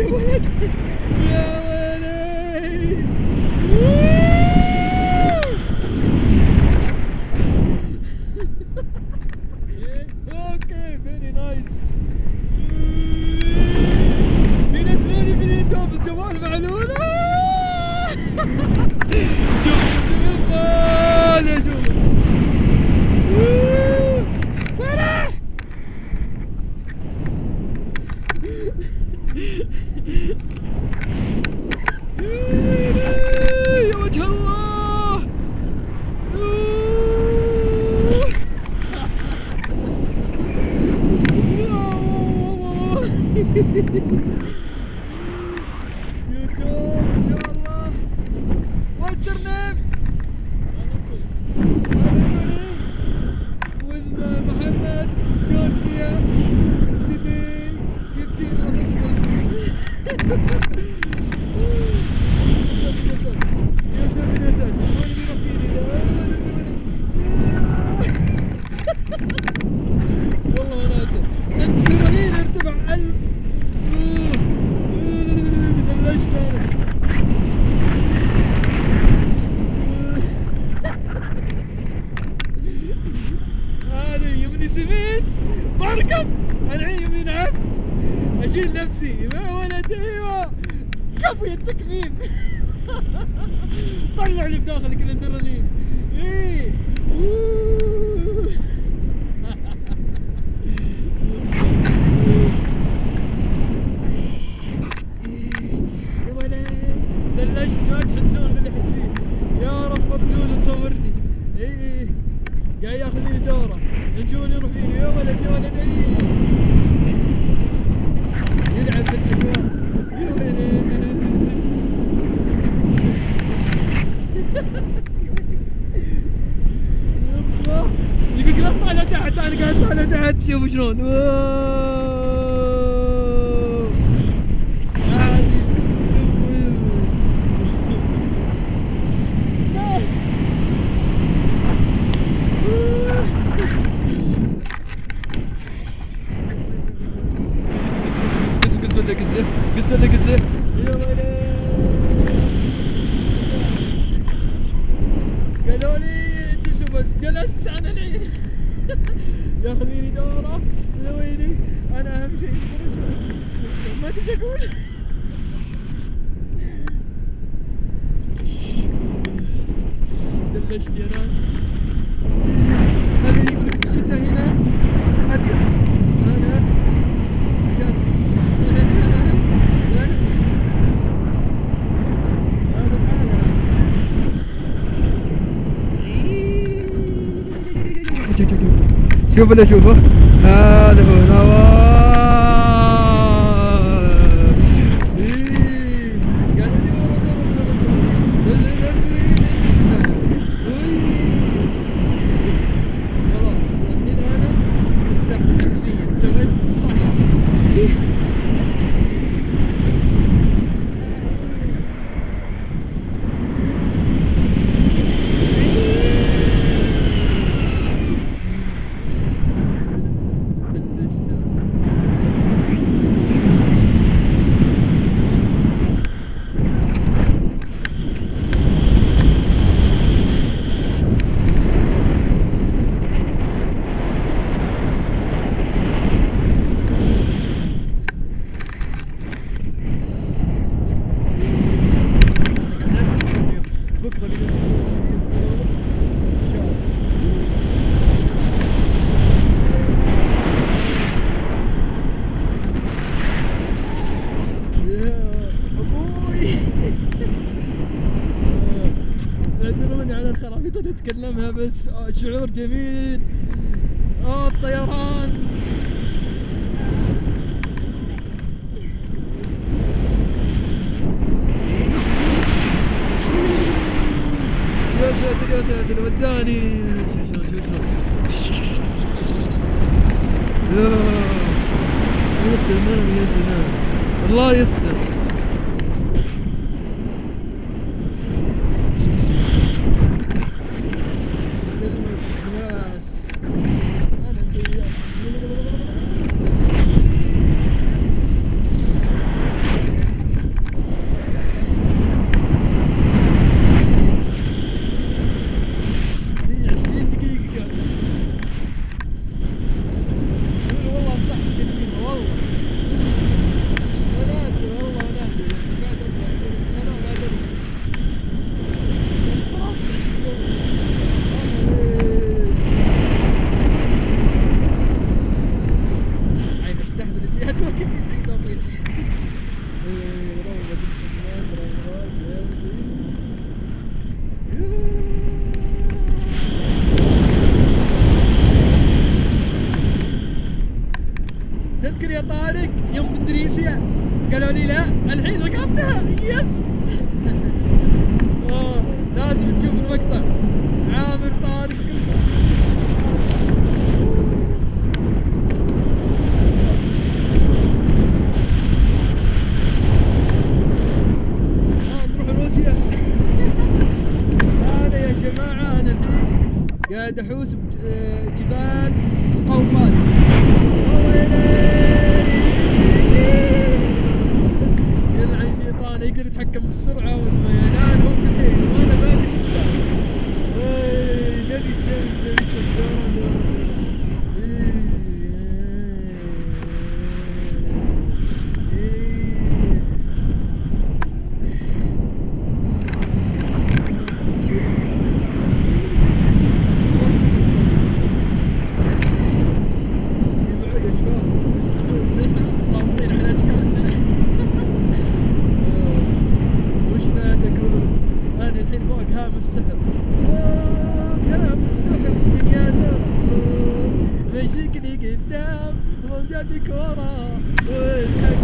يا ولد يا ولد. اوكي فيري نايس. بينزلوني فيديو بالجوال معلولة. شوف الجمال يا جمال. يا وجه الله يوتيوب ان شاء الله. واتس يور نيم؟ with محمد جورجيا today 15 أغسطس. اشيل نفسي يا ولد. ايوه كفي التكميم. طلع اللي بداخلك الادرينالين. ايه يا ولد دلشت. ما تحسون باللي احس فيه. يا رب بلول تصورني. ايه قاعد ياخذ لي دوره يجوني يروح فيني. يا ولد يا ولد. يلعب بالاجواء. يا ولد يلا يقولك لا تطالع تحت. انا قاعد اطالع تحت يا مجنون. قلت له يا ولد. قالوا لي جلسوا بس. جلست انا العين. ياخذ فيني دوره لويني. انا اهم شيء ما ادري ايش اقول. دلشت يا ناس. هذا يقول لك الشتاء هنا ابيض. انا عشان شوف اللي اشوفه. هذا هو الهواء. قاعد ادور. خلاص الحين انا ارتحت نفسيا. سويت صح. نتكلمها بس. شعور جميل. الطيران. يا ساتر يا ساتر وداني. يا سلام يا سلام. الله يستر. يا طارق يوم اندونيسيا؟ قالوا لي لا، الحين ركبتها. يس لازم تشوف المقطع. عامر طارق قاعد احوس بجبال القوقاز. يلعن الشيطان، يقدر يتحكم بالسرعه والميلان وكل شيء وانا ما ادري ايش صار. السحر كلام السحر من ياسر، مجيكني قدام ومجدك ورا.